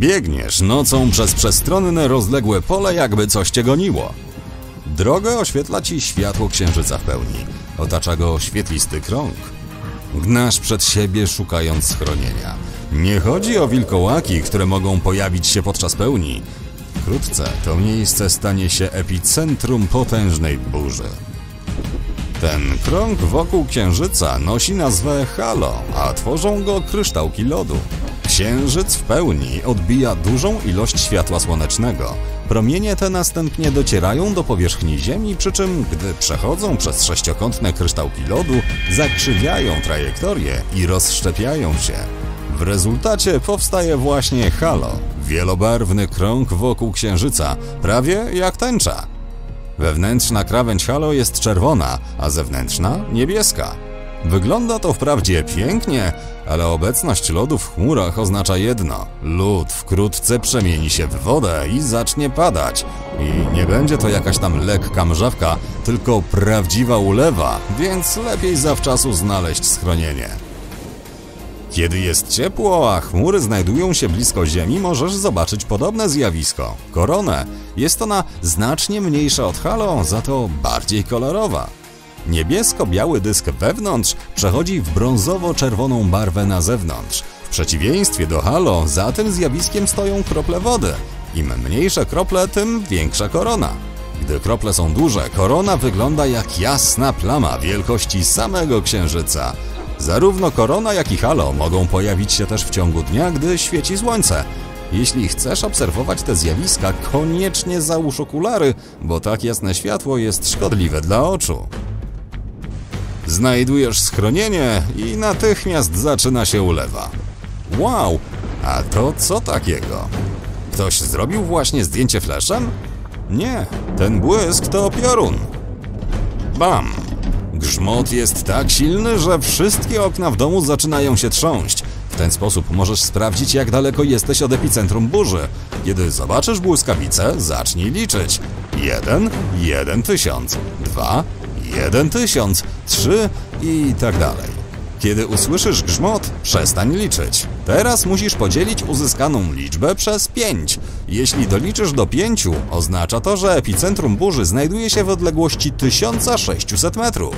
Biegniesz nocą przez przestronne, rozległe pole, jakby coś cię goniło. Drogę oświetla ci światło księżyca w pełni. Otacza go świetlisty krąg. Gnasz przed siebie, szukając schronienia. Nie chodzi o wilkołaki, które mogą pojawić się podczas pełni. Wkrótce to miejsce stanie się epicentrum potężnej burzy. Ten krąg wokół księżyca nosi nazwę halo, a tworzą go kryształki lodu. Księżyc w pełni odbija dużą ilość światła słonecznego. Promienie te następnie docierają do powierzchni Ziemi, przy czym, gdy przechodzą przez sześciokątne kryształki lodu, zakrzywiają trajektorię i rozszczepiają się. W rezultacie powstaje właśnie halo, wielobarwny krąg wokół księżyca, prawie jak tęcza. Wewnętrzna krawędź halo jest czerwona, a zewnętrzna niebieska. Wygląda to wprawdzie pięknie, ale obecność lodu w chmurach oznacza jedno. Lód wkrótce przemieni się w wodę i zacznie padać. I nie będzie to jakaś tam lekka mrzawka, tylko prawdziwa ulewa, więc lepiej zawczasu znaleźć schronienie. Kiedy jest ciepło, a chmury znajdują się blisko Ziemi, możesz zobaczyć podobne zjawisko – koronę. Jest ona znacznie mniejsza od halo, za to bardziej kolorowa. Niebiesko-biały dysk wewnątrz przechodzi w brązowo-czerwoną barwę na zewnątrz. W przeciwieństwie do halo, za tym zjawiskiem stoją krople wody. Im mniejsze krople, tym większa korona. Gdy krople są duże, korona wygląda jak jasna plama wielkości samego księżyca. Zarówno korona, jak i halo mogą pojawić się też w ciągu dnia, gdy świeci słońce. Jeśli chcesz obserwować te zjawiska, koniecznie załóż okulary, bo tak jasne światło jest szkodliwe dla oczu. Znajdujesz schronienie i natychmiast zaczyna się ulewa. Wow, a to co takiego? Ktoś zrobił właśnie zdjęcie fleszem? Nie, ten błysk to piorun. Bam! Grzmot jest tak silny, że wszystkie okna w domu zaczynają się trząść. W ten sposób możesz sprawdzić, jak daleko jesteś od epicentrum burzy. Kiedy zobaczysz błyskawicę, zacznij liczyć. 1, 1000, 2, 1000, 3 i tak dalej. Kiedy usłyszysz grzmot, przestań liczyć. Teraz musisz podzielić uzyskaną liczbę przez 5. Jeśli doliczysz do 5, oznacza to, że epicentrum burzy znajduje się w odległości 1600 metrów.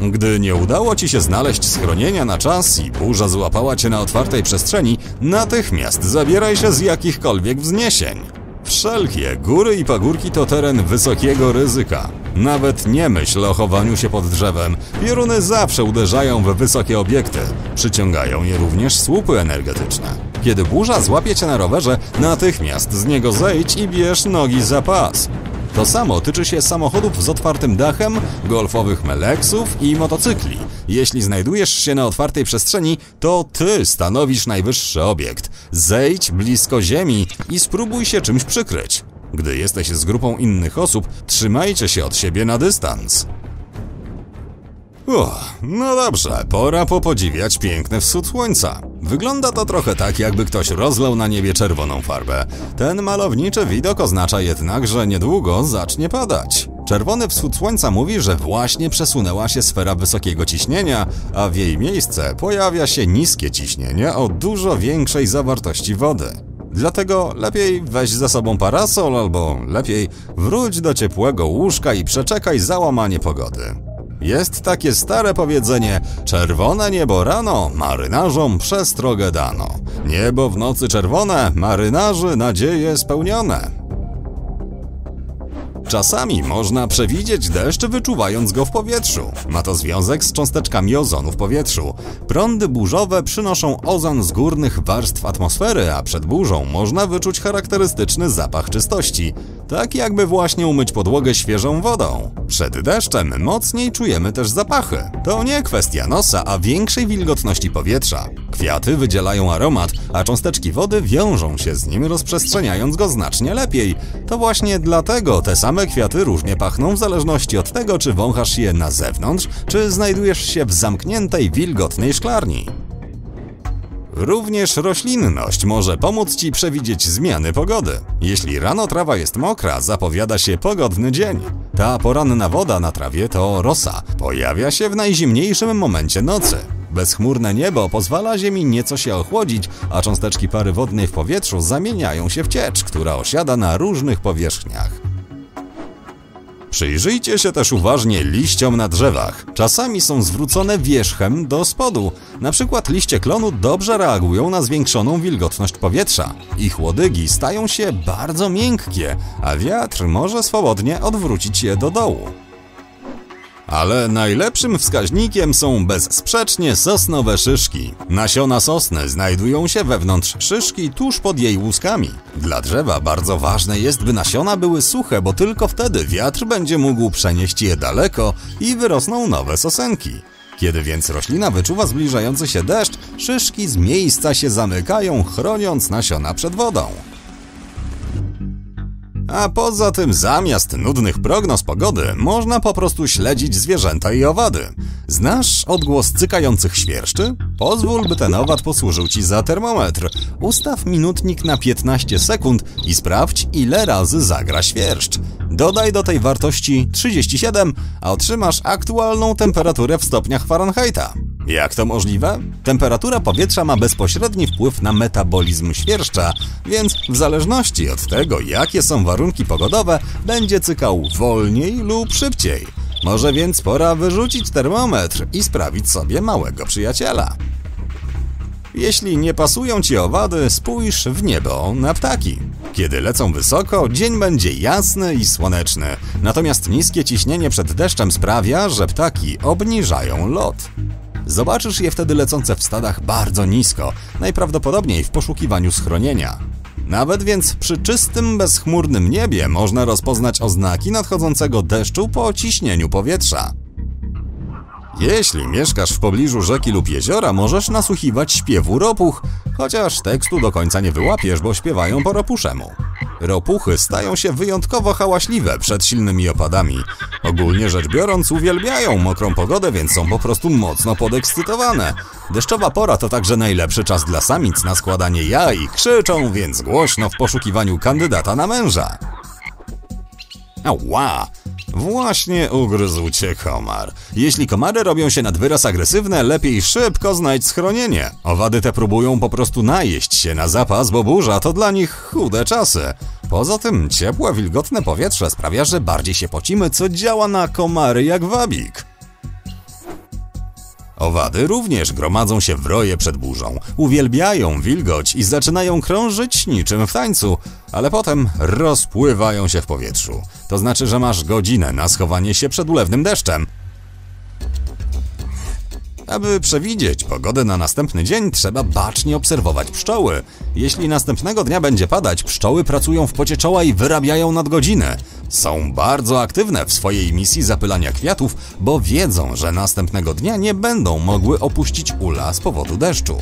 Gdy nie udało ci się znaleźć schronienia na czas i burza złapała cię na otwartej przestrzeni, natychmiast zabieraj się z jakichkolwiek wzniesień. Wszelkie góry i pagórki to teren wysokiego ryzyka. Nawet nie myśl o chowaniu się pod drzewem. Pioruny zawsze uderzają w wysokie obiekty. Przyciągają je również słupy energetyczne. Kiedy burza złapie cię na rowerze, natychmiast z niego zejdź i bierz nogi za pas. To samo tyczy się samochodów z otwartym dachem, golfowych meleksów i motocykli. Jeśli znajdujesz się na otwartej przestrzeni, to ty stanowisz najwyższy obiekt. Zejdź blisko ziemi i spróbuj się czymś przykryć. Gdy jesteś z grupą innych osób, trzymajcie się od siebie na dystans. No dobrze, pora popodziwiać piękny wschód słońca. Wygląda to trochę tak, jakby ktoś rozlał na niebie czerwoną farbę. Ten malowniczy widok oznacza jednak, że niedługo zacznie padać. Czerwony wschód słońca mówi, że właśnie przesunęła się sfera wysokiego ciśnienia, a w jej miejsce pojawia się niskie ciśnienie o dużo większej zawartości wody. Dlatego lepiej weź ze sobą parasol, albo lepiej wróć do ciepłego łóżka i przeczekaj załamanie pogody. Jest takie stare powiedzenie: czerwone niebo rano, marynarzom przestrogę dano. Niebo w nocy czerwone, marynarzy nadzieje spełnione. Czasami można przewidzieć deszcz, wyczuwając go w powietrzu. Ma to związek z cząsteczkami ozonu w powietrzu. Prądy burzowe przynoszą ozon z górnych warstw atmosfery, a przed burzą można wyczuć charakterystyczny zapach czystości. Tak jakby właśnie umyć podłogę świeżą wodą. Przed deszczem mocniej czujemy też zapachy. To nie kwestia nosa, a większej wilgotności powietrza. Kwiaty wydzielają aromat, a cząsteczki wody wiążą się z nim, rozprzestrzeniając go znacznie lepiej. To właśnie dlatego te same kwiaty różnie pachną w zależności od tego, czy wąchasz je na zewnątrz, czy znajdujesz się w zamkniętej, wilgotnej szklarni. Również roślinność może pomóc ci przewidzieć zmiany pogody. Jeśli rano trawa jest mokra, zapowiada się pogodny dzień. Ta poranna woda na trawie to rosa. Pojawia się w najzimniejszym momencie nocy. Bezchmurne niebo pozwala Ziemi nieco się ochłodzić, a cząsteczki pary wodnej w powietrzu zamieniają się w ciecz, która osiada na różnych powierzchniach. Przyjrzyjcie się też uważnie liściom na drzewach. Czasami są zwrócone wierzchem do spodu. Na przykład liście klonu dobrze reagują na zwiększoną wilgotność powietrza. Ich łodygi stają się bardzo miękkie, a wiatr może swobodnie odwrócić je do dołu. Ale najlepszym wskaźnikiem są bezsprzecznie sosnowe szyszki. Nasiona sosny znajdują się wewnątrz szyszki tuż pod jej łuskami. Dla drzewa bardzo ważne jest, by nasiona były suche, bo tylko wtedy wiatr będzie mógł przenieść je daleko i wyrosną nowe sosenki. Kiedy więc roślina wyczuwa zbliżający się deszcz, szyszki z miejsca się zamykają, chroniąc nasiona przed wodą. A poza tym zamiast nudnych prognoz pogody można po prostu śledzić zwierzęta i owady. Znasz odgłos cykających świerszczy? Pozwól, by ten owad posłużył Ci za termometr. Ustaw minutnik na 15 sekund i sprawdź, ile razy zagra świerszcz. Dodaj do tej wartości 37, a otrzymasz aktualną temperaturę w stopniach Fahrenheita. Jak to możliwe? Temperatura powietrza ma bezpośredni wpływ na metabolizm świerszcza, więc w zależności od tego, jakie są warunki pogodowe, będzie cykał wolniej lub szybciej. Może więc pora wyrzucić termometr i sprawić sobie małego przyjaciela. Jeśli nie pasują Ci owady, spójrz w niebo na ptaki. Kiedy lecą wysoko, dzień będzie jasny i słoneczny, natomiast niskie ciśnienie przed deszczem sprawia, że ptaki obniżają lot. Zobaczysz je wtedy lecące w stadach bardzo nisko, najprawdopodobniej w poszukiwaniu schronienia. Nawet więc przy czystym, bezchmurnym niebie można rozpoznać oznaki nadchodzącego deszczu po ciśnieniu powietrza. Jeśli mieszkasz w pobliżu rzeki lub jeziora, możesz nasłuchiwać śpiewu ropuch, chociaż tekstu do końca nie wyłapiesz, bo śpiewają po ropuszemu. Ropuchy stają się wyjątkowo hałaśliwe przed silnymi opadami. Ogólnie rzecz biorąc uwielbiają mokrą pogodę, więc są po prostu mocno podekscytowane. Deszczowa pora to także najlepszy czas dla samic na składanie jaj, krzyczą więc głośno w poszukiwaniu kandydata na męża. Ała! Właśnie ugryzł Cię komar. Jeśli komary robią się nad wyraz agresywne, lepiej szybko znajdź schronienie. Owady te próbują po prostu najeść się na zapas, bo burza to dla nich chude czasy. Poza tym ciepłe, wilgotne powietrze sprawia, że bardziej się pocimy, co działa na komary jak wabik. Owady również gromadzą się w roje przed burzą. Uwielbiają wilgoć i zaczynają krążyć niczym w tańcu, ale potem rozpływają się w powietrzu. To znaczy, że masz godzinę na schowanie się przed ulewnym deszczem. Aby przewidzieć pogodę na następny dzień, trzeba bacznie obserwować pszczoły. Jeśli następnego dnia będzie padać, pszczoły pracują w pocie czoła i wyrabiają nadgodziny. Są bardzo aktywne w swojej misji zapylania kwiatów, bo wiedzą, że następnego dnia nie będą mogły opuścić ula z powodu deszczu.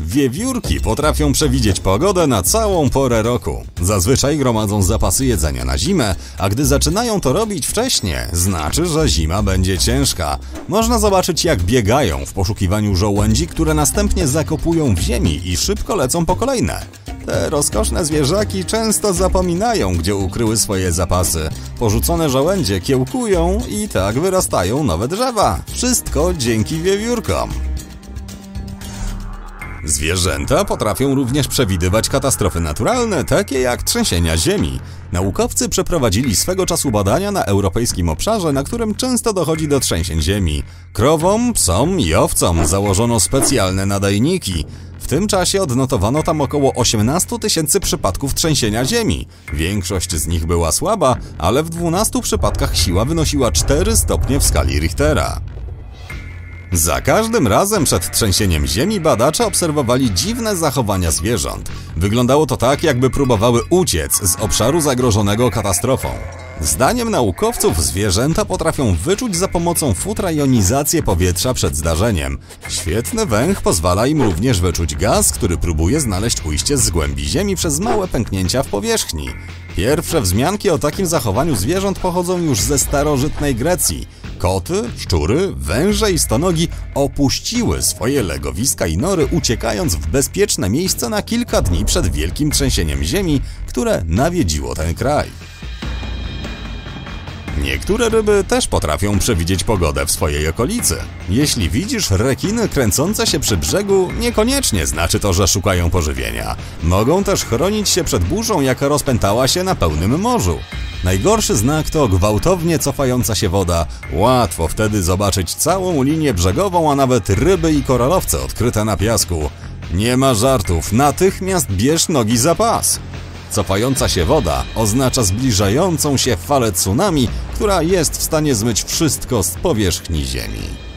Wiewiórki potrafią przewidzieć pogodę na całą porę roku. Zazwyczaj gromadzą zapasy jedzenia na zimę, a gdy zaczynają to robić wcześniej, znaczy, że zima będzie ciężka. Można zobaczyć, jak biegają w poszukiwaniu żołędzi, które następnie zakopują w ziemi i szybko lecą po kolejne. Te rozkoszne zwierzaki często zapominają, gdzie ukryły swoje zapasy. Porzucone żołędzie kiełkują i tak wyrastają nowe drzewa. Wszystko dzięki wiewiórkom. Zwierzęta potrafią również przewidywać katastrofy naturalne, takie jak trzęsienia ziemi. Naukowcy przeprowadzili swego czasu badania na europejskim obszarze, na którym często dochodzi do trzęsień ziemi. Krowom, psom i owcom założono specjalne nadajniki. W tym czasie odnotowano tam około 18 tysięcy przypadków trzęsienia ziemi. Większość z nich była słaba, ale w 12 przypadkach siła wynosiła 4 stopnie w skali Richtera. Za każdym razem przed trzęsieniem ziemi badacze obserwowali dziwne zachowania zwierząt. Wyglądało to tak, jakby próbowały uciec z obszaru zagrożonego katastrofą. Zdaniem naukowców zwierzęta potrafią wyczuć za pomocą futra jonizację powietrza przed zdarzeniem. Świetny węch pozwala im również wyczuć gaz, który próbuje znaleźć ujście z głębi ziemi przez małe pęknięcia w powierzchni. Pierwsze wzmianki o takim zachowaniu zwierząt pochodzą już ze starożytnej Grecji. Koty, szczury, węże i stonogi opuściły swoje legowiska i nory, uciekając w bezpieczne miejsce na kilka dni przed wielkim trzęsieniem ziemi, które nawiedziło ten kraj. Niektóre ryby też potrafią przewidzieć pogodę w swojej okolicy. Jeśli widzisz rekiny kręcące się przy brzegu, niekoniecznie znaczy to, że szukają pożywienia. Mogą też chronić się przed burzą, jaka rozpętała się na pełnym morzu. Najgorszy znak to gwałtownie cofająca się woda. Łatwo wtedy zobaczyć całą linię brzegową, a nawet ryby i koralowce odkryte na piasku. Nie ma żartów, natychmiast bierz nogi za pas. Cofająca się woda oznacza zbliżającą się falę tsunami, która jest w stanie zmyć wszystko z powierzchni ziemi.